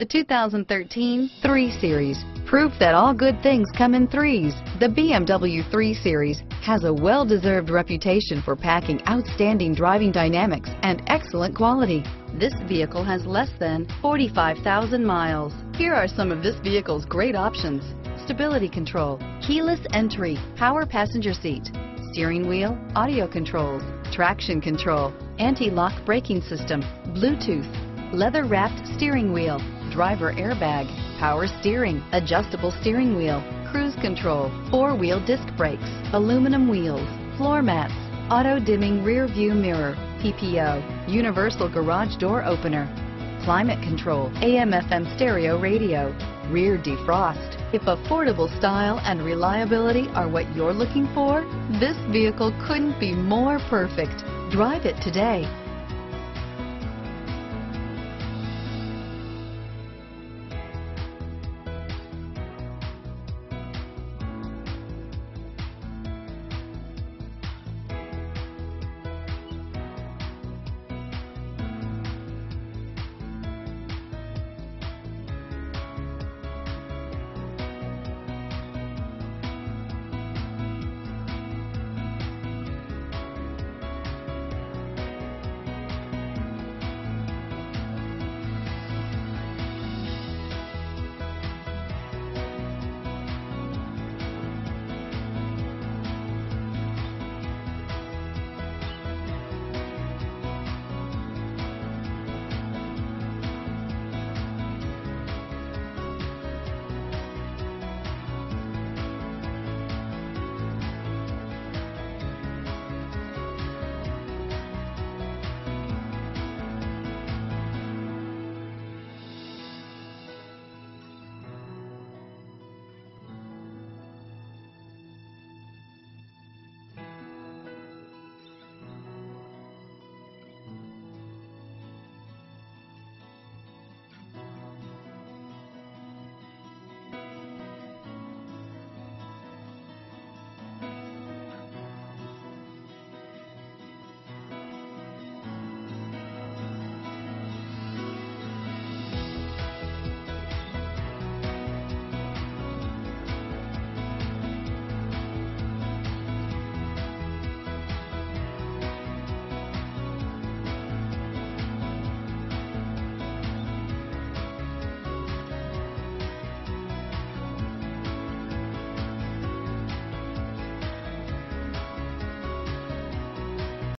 The 2013 3 Series, proof that all good things come in threes. The BMW 3 Series has a well-deserved reputation for packing outstanding driving dynamics and excellent quality. This vehicle has less than 45,000 miles. Here are some of this vehicle's great options: stability control, keyless entry, power passenger seat, steering wheel audio controls, traction control, anti-lock braking system, Bluetooth, leather-wrapped steering wheel, driver airbag, power steering, adjustable steering wheel, cruise control, four-wheel disc brakes, aluminum wheels, floor mats, auto-dimming rear-view mirror, PPO, universal garage door opener, climate control, AM/FM stereo radio, rear defrost. If affordable style and reliability are what you're looking for, this vehicle couldn't be more perfect. Drive it today.